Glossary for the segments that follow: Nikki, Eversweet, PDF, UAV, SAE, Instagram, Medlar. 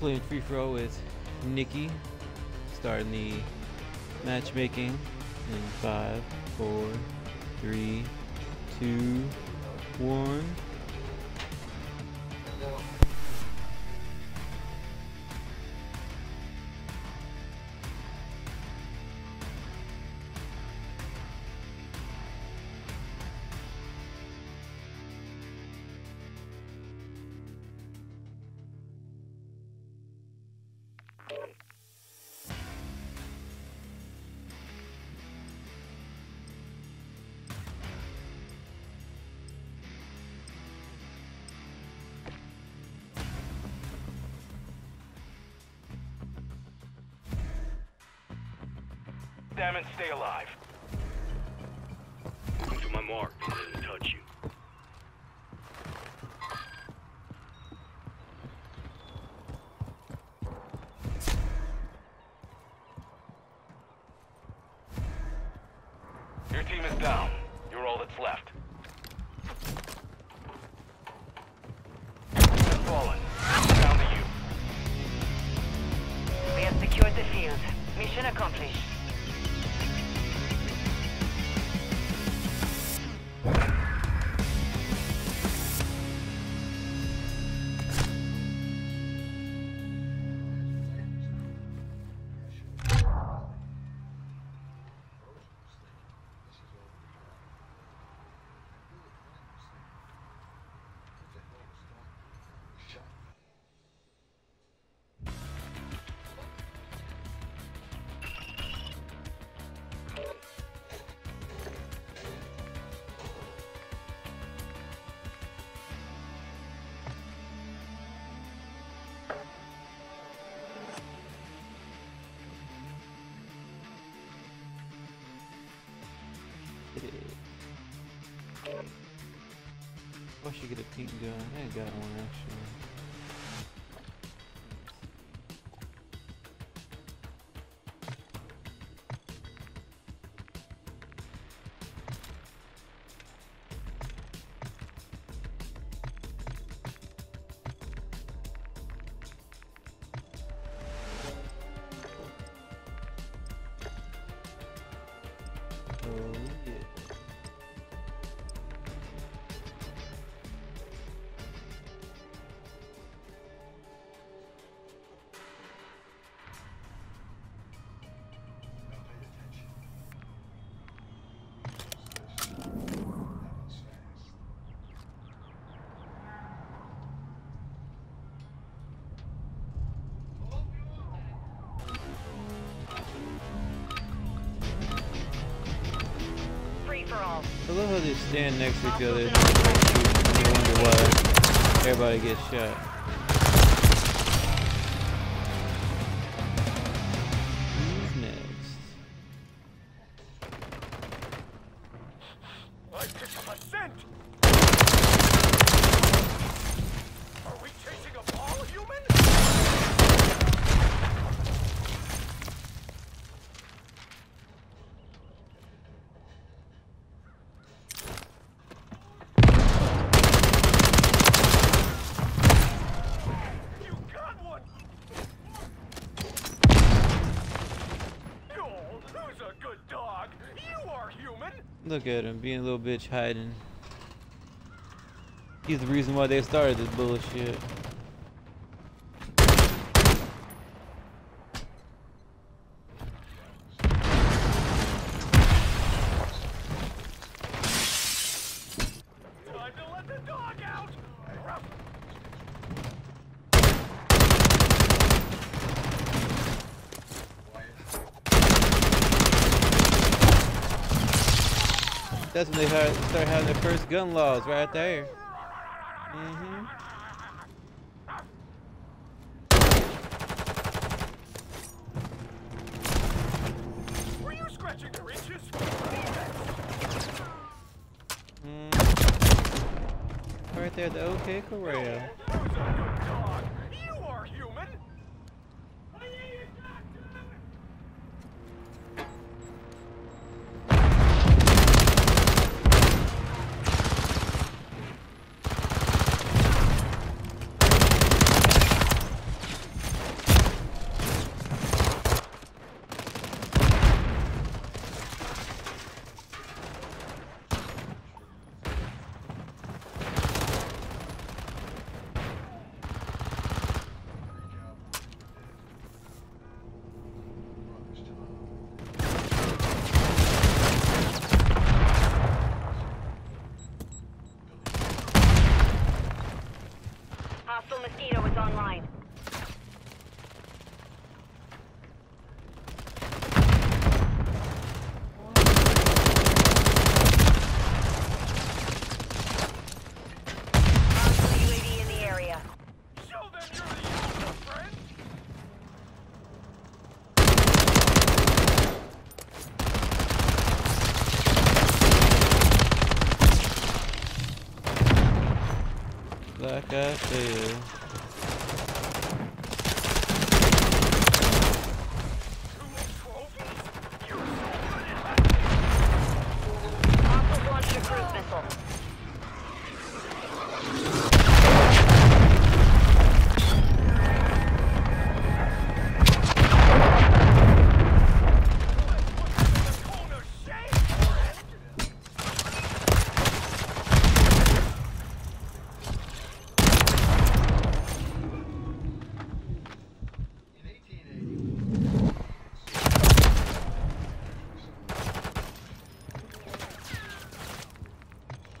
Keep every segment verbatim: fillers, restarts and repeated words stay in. playing free throw with Nikki. Starting the matchmaking in five, four, three, two, one. Damn it, stay alive. To my mark, doesn't touch you. Your team is down. You're all that's left. Fallen. Down to you. We have secured the field. Mission accomplished. I should get a pink gun. I ain't got one actually. I love how they stand next to each other and you wonder why everybody gets shot. Look at him being a little bitch hiding. He's the reason why they started this bullshit. Time to let the dog out. That's when they start having their first gun laws right there. Mm-hmm. Were you scratching your inches? Mm. Right there, the OK Corral. You are human. like I feel.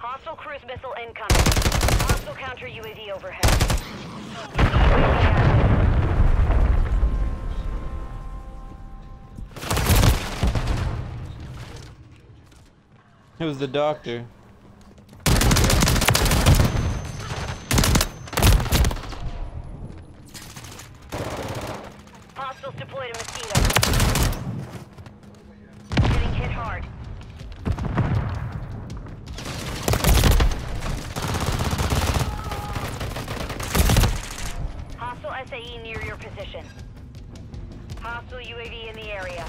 Hostile cruise missile incoming. Hostile counter U A V overhead. It was the doctor. Hostiles deployed a mosquito. Getting hit hard. S A E near your position. Hostile U A V in the area.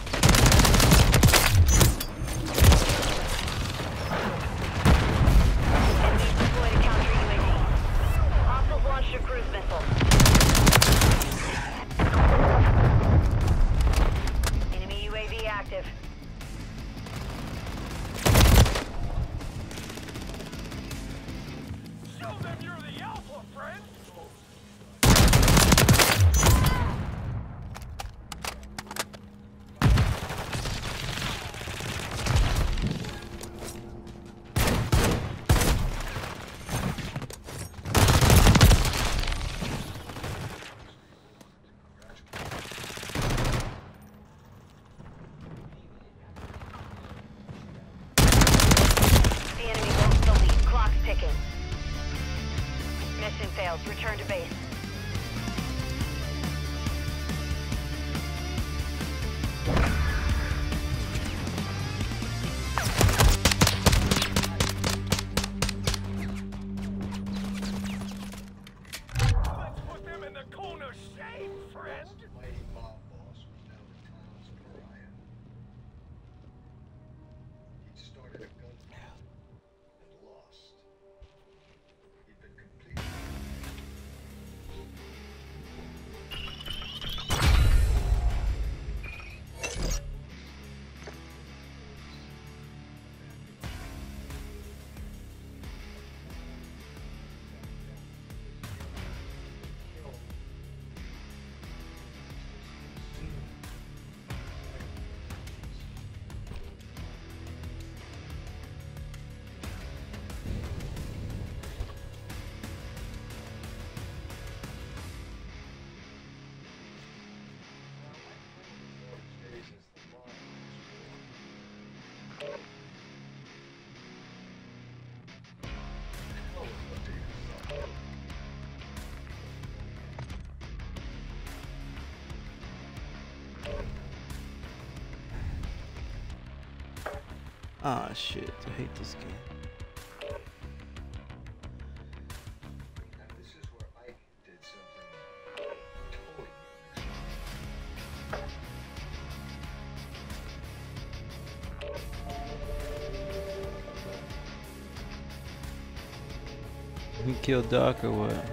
Enemies deployed a counter U A V. Hostiles launched a cruise missile. Enemy U A V active. Show them you're the alpha, friend! Mission failed. Return to base. Let's put them in the cone of shame, friend! Ah, oh, shit, I hate this game. We killed Doc or what?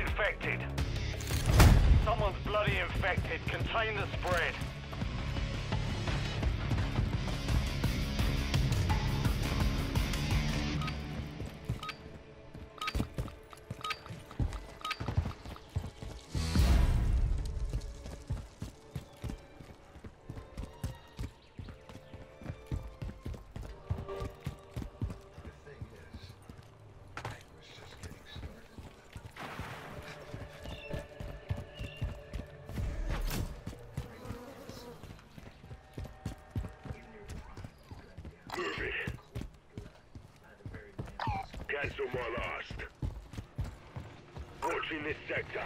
Infected. Someone's bloody infected. Contain the spread. Perfect. Got some more lost. Approaching this sector.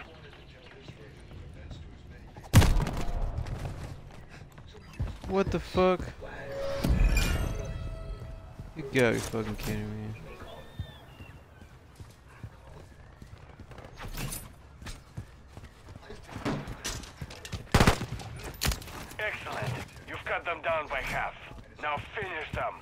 What the fuck? You gotta be fucking kidding me. Excellent. You've cut them down by half. Now finish them.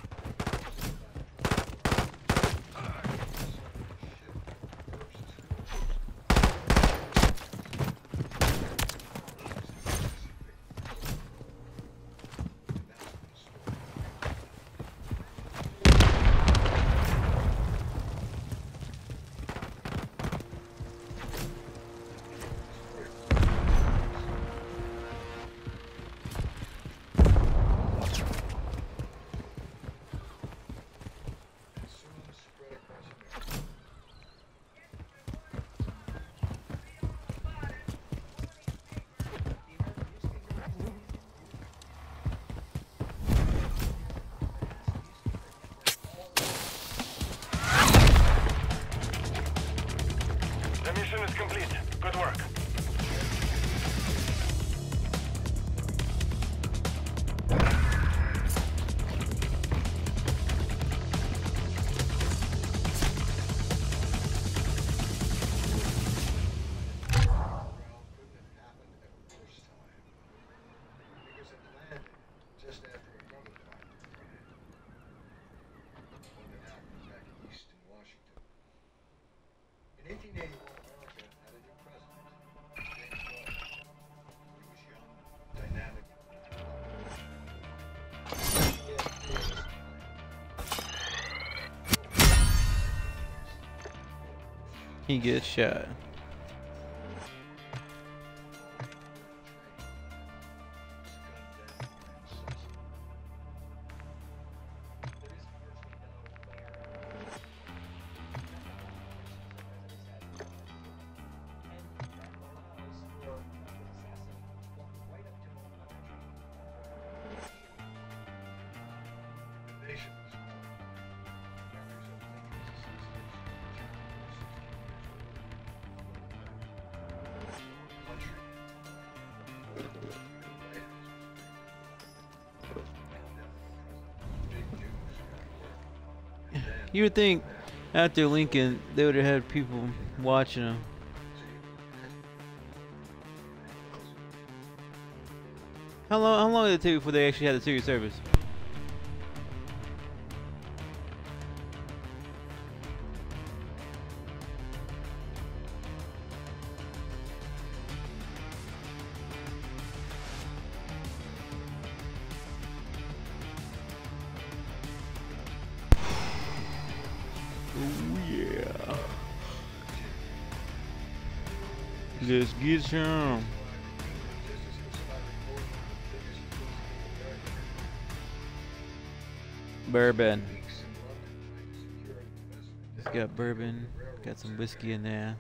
He gets shot. You would think after Lincoln they would have had people watching him. How long? How long did it take before they actually had the Secret Service? Just get some. Bourbon. Just got bourbon. Got some whiskey in there.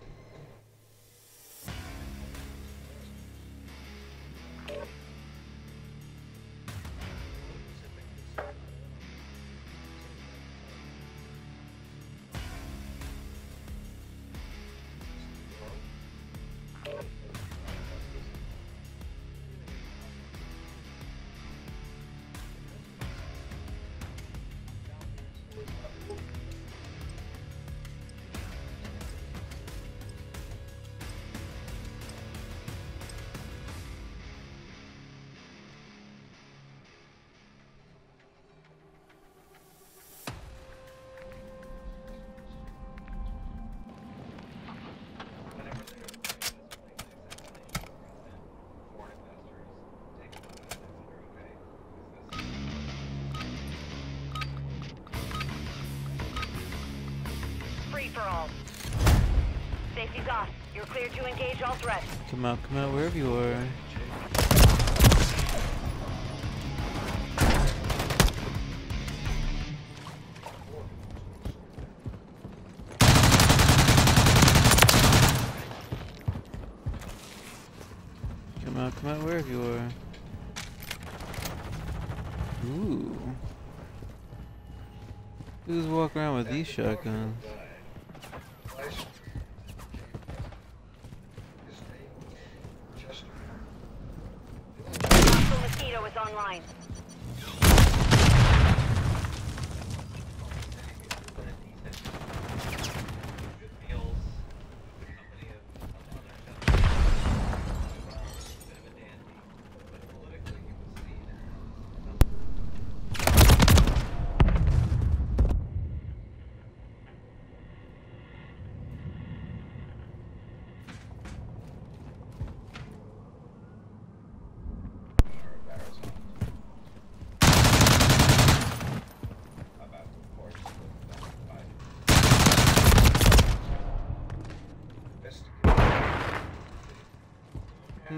Safety's off. You're cleared to engage all threats. Come out, come out, wherever you are. Come out, come out, wherever you are. Ooh. Who's walk around with these shotguns? Online.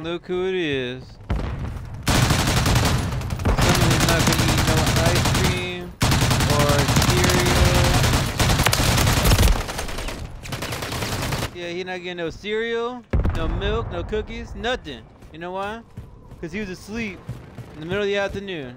Look who it is. Somebody's not gonna eat no ice cream or cereal. Yeah, he not getting no cereal, no milk, no cookies, nothing. You know why? Cause he was asleep in the middle of the afternoon.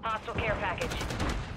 Hostile care package.